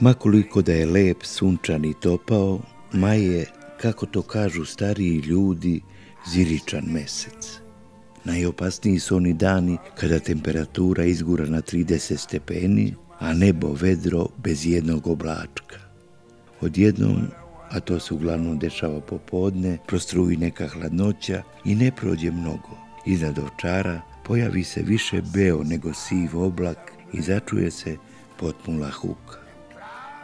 Ma koliko da je lep, sunčan i topao, maj je, kako to kažu stariji ljudi, ziričan mesec. Najopasniji su oni dani kada temperatura izgura na 30 stepeni, a nebo vedro bez jednog oblačka. Odjednom, a to se uglavnom dešava popodne, prostruji neka hladnoća i ne prođe mnogo. Iznad Ovčara pojavi se više beo nego siv oblak i začuje se potmula huka.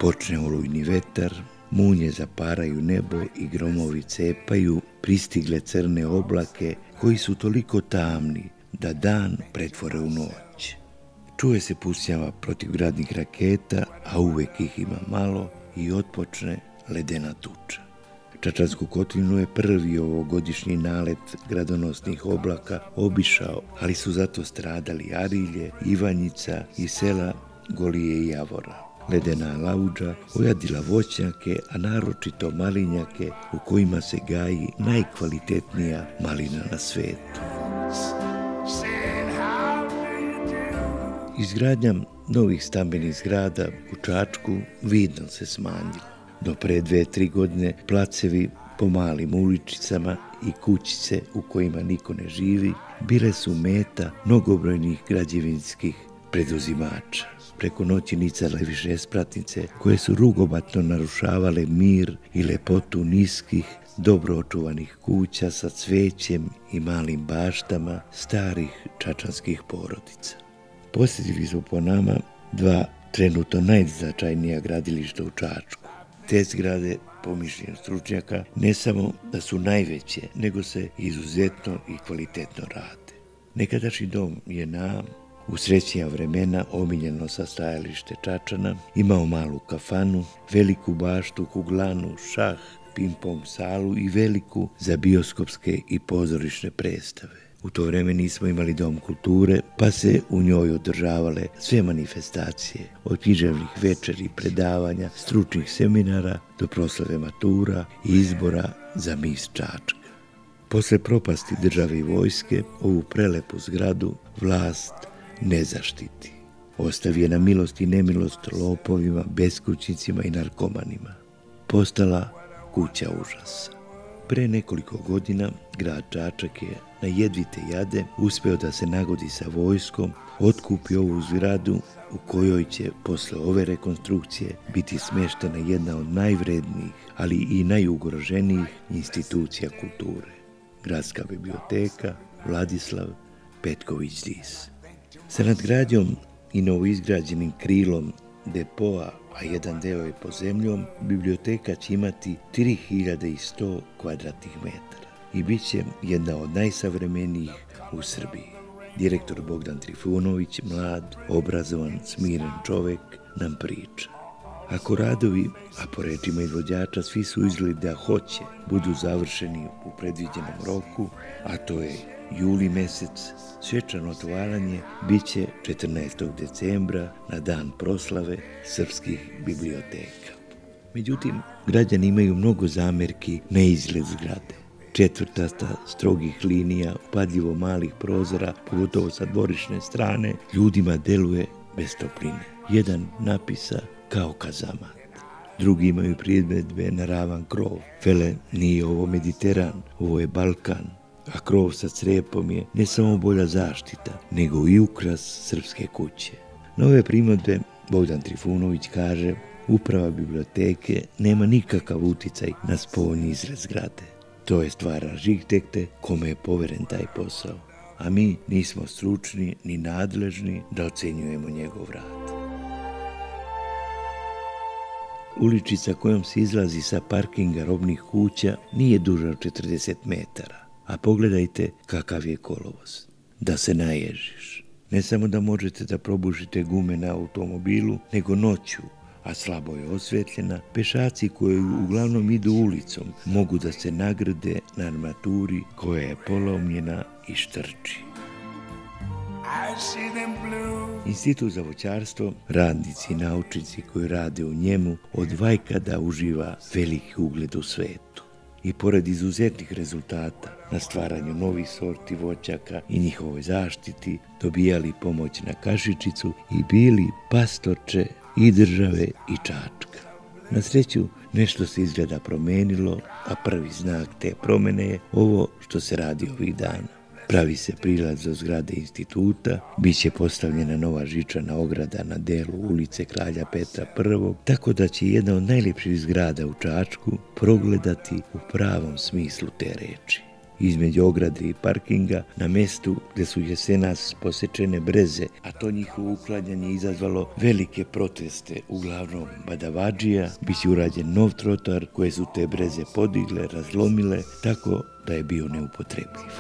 Počne olujni vetar, munje zaparaju nebo i gromovi cepaju pristigle crne oblake koji su toliko tamni da dan pretvore u noć. Čuje se pucnjava protivgradnih raketa, a uvek ih ima malo, i otpočne ledena tuča. Čačansku kotlinu je prvi ovogodišnji nalet gradonosnih oblaka obišao, ali su zato stradali Arilje, Ivanjica i sela Golije i Javora. Ledena lauđa ojadila voćnjake, a naročito malinjake u kojima se gaji najkvalitetnija malina na svetu. Izgradnjam novih stambenih zgrada u Čačku vidno se smanjila. Do pre 2-3 godine placevi po malim uličicama i kućice u kojima niko ne živi bile su meta mnogobrojnih građevinskih preduzimača. Preko noći nicale više nespratnice koje su rugobatno narušavale mir i lepotu niskih, dobro očuvanih kuća sa cvećem i malim baštama starih čačanskih porodica. Posjetili su po nama dva trenutno najznačajnija gradilišta u Čačku. Te zgrade, po mišljenju stručnjaka, ne samo da su najveće, nego se izuzetno i kvalitetno rade. Nekadašnji dom je na u srećnija vremena omiljeno sa stajalište Čačana, imao malu kafanu, veliku baštu, kuglanu, šah, ping-pong salu i veliku za bioskopske i pozorišne predstave. U to vreme nismo imali dom kulture, pa se u njoj održavale sve manifestacije, od književnih večeri, predavanja, stručnih seminara do proslave matura i izbora za mis Čačka. Posle propasti države i vojske, ovu prelepu zgradu vlast ne zaštiti. Ostavi je na milost i nemilost lopovima, beskućnicima i narkomanima. Postala kuća užasa. Pre nekoliko godina grad Čačak je na jedvite jade uspeo da se nagodi sa vojskom, otkupi ovu zgradu u kojoj će posle ove rekonstrukcije biti smeštena jedna od najvrednijih, ali i najugroženijih institucija kulture. Gradska biblioteka Vladislav Petković-Diz. Sa nadgradnjom i novoizgrađenim krilom depoa, a jedan deo je pod zemljom, biblioteka će imati 3100 kvadratnih metara i bit će jedna od najsavremenijih u Srbiji. Direktor Bogdan Trifunović, mlad, obrazovan, smiren čovek, nam priča. Ako radovi, a po rečima izvođača svi su izgled da hoće, budu završeni u predviđenom roku, a to je juli mesec, svečano otvaranje bit će 14. decembra na dan proslave srpskih biblioteka. Međutim, građani imaju mnogo zamerki na izgled zgrade. Četvrtasta strogih linija, upadljivo malih prozora, pogotovo sa dvorišne strane, ljudima deluje bez topline. Jedan napisa kao kazamat. Drugi imaju primedbe na ravan krov. Vele, nije ovo Mediteran, ovo je Balkan. A krov sa crepom je ne samo bolja zaštita, nego i ukras srpske kuće. Na ove primedbe Bogdan Trifunović kaže, uprava biblioteke nema nikakav uticaj na spoljni izgled zgrade. To je stvar arhitekte kome je poveren taj posao, a mi nismo stručni ni nadležni da ocenjujemo njegov rad. Uličica kojom se izlazi sa parkinga robnih kuća nije duža od 40 metara. A pogledajte kakav je kolovoz. Da se naježiš. Ne samo da možete da probušite gume na automobilu, nego noću, a slabo je osvetljena, pešaci koji uglavnom idu ulicom mogu da se nagrde na armaturi koja je polomljena i štrči. Institut za voćarstvo, radnici i naučnici koji rade u njemu, od vajkada uživa veliki ugled u svetu. I pored izuzetnih rezultata na stvaranju novih sorti voćaka i njihovoj zaštiti, dobijali pomoć na kašičicu i bili pastoče i države i Čačka. Na sreću, nešto se izgleda promenilo, a prvi znak te promene je ovo što se radi ovih dana. Pravi se prilaz do zgrade instituta, bit će postavljena nova žičana ograda na delu ulice Kralja Petra I, tako da će jedna od najljepših zgrada u Čačku progledati u pravom smislu te reči. Između ograde i parkinga, na mestu gde su jesenas posečene breze, a to njihovo uklanjanje izazvalo velike proteste, uglavnom badavađija, bit će urađen nov trotoar koje su te breze podigle, razlomile, tako da je bio neupotrebljiv.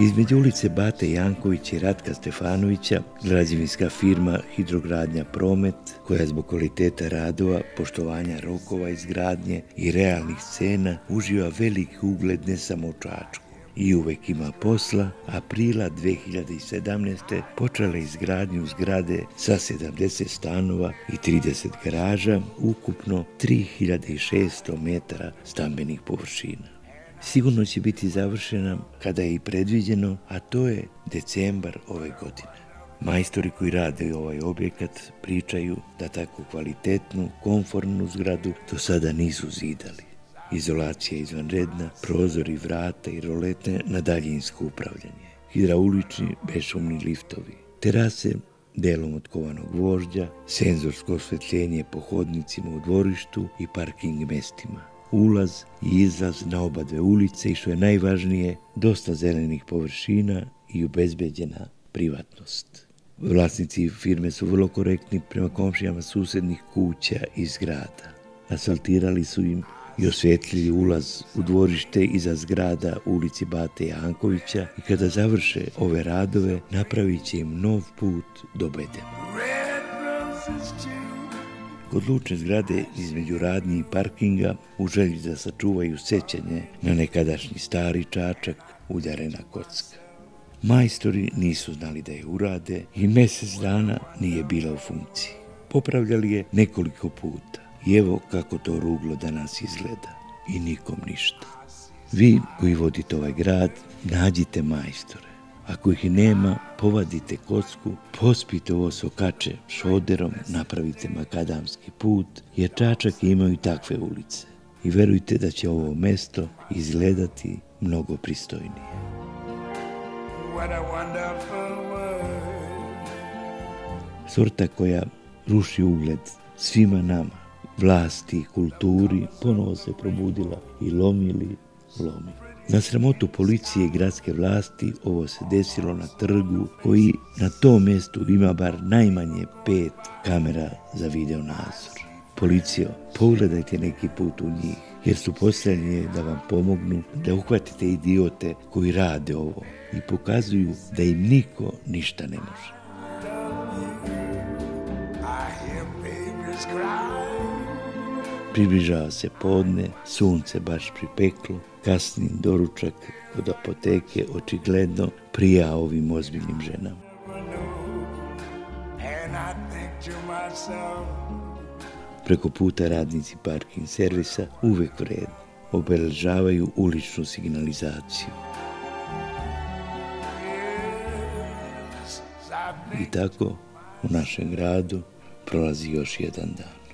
Između ulice Bate Jankovića i Ratka Stefanovića, građevinska firma Hidrogradnja Promet, koja zbog kvaliteta radova, poštovanja rokova izgradnje i realnih cena, uživa veliki ugled ne samo u Čačku. I uvek ima posla, aprila 2017. počela izgradnju zgrade sa 70 stanova i 30 garaža, ukupno 3600 metara stambenih površina. Sigurno će biti završena kada je i predviđeno, a to je decembar ove godine. Majstori koji rade ovaj objekat pričaju da takvu kvalitetnu, konformnu zgradu do sada nisu zidali. Izolacija je izvanredna, prozori, vrata i rolete na daljinsko upravljanje, hidraulični bešumni liftovi, terase delom od kovanog gvožđa, senzorsko osvetljenje po hodnicima u dvorištu i parking mestima, ulaz i izlaz na oba dve ulice i, što je najvažnije, dosta zelenih površina i obezbeđena privatnost. Vlasnici firme su vrlo korektni prema komšijama susednih kuća i zgrada. Asfaltirali su im i osvetlili ulaz u dvorište iza zgrada u ulici Bate Jankovića i kada završe ove radove napravit će im nov put do bedema. Kod lučne zgrade između radnji i parkinga, u želji da sačuvaju sećanje na nekadašnji stari Čačak, udarena kocka. Majstori nisu znali da je urade i mesec dana nije bila u funkciji. Popravljali je nekoliko puta. I evo kako to ruglo danas izgleda. I nikom ništa. Vi koji vodite ovaj grad, nađite majstore. Ako ih nema, povadite kocku, pospite ovo sokače šoderom, napravite makadamski put, jer Čačak imaju i takve ulice. I verujte da će ovo mesto izgledati mnogo pristojnije. Sorta koja ruši ugled svima nama, vlasti i kulturi, ponovo se probudila i lomi. Na sramotu policije i gradske vlasti ovo se desilo na trgu koji na tom mestu ima bar najmanje 5 kamera za video nadzor. Policijo, pogledajte neki put u njih, jer su postavljeni da vam pomognu da uhvatite idiote koji rade ovo i pokazuju da im niko ništa ne može. Približava se podne, sunce baš pripeklo, kasni doručak od apoteke očigledno prija ovim ozbiljnim ženama. Preko puta radnici parking servisa, uvek vredni, obeležavaju uličnu signalizaciju. I tako u našem gradu prolazi još jedan dan.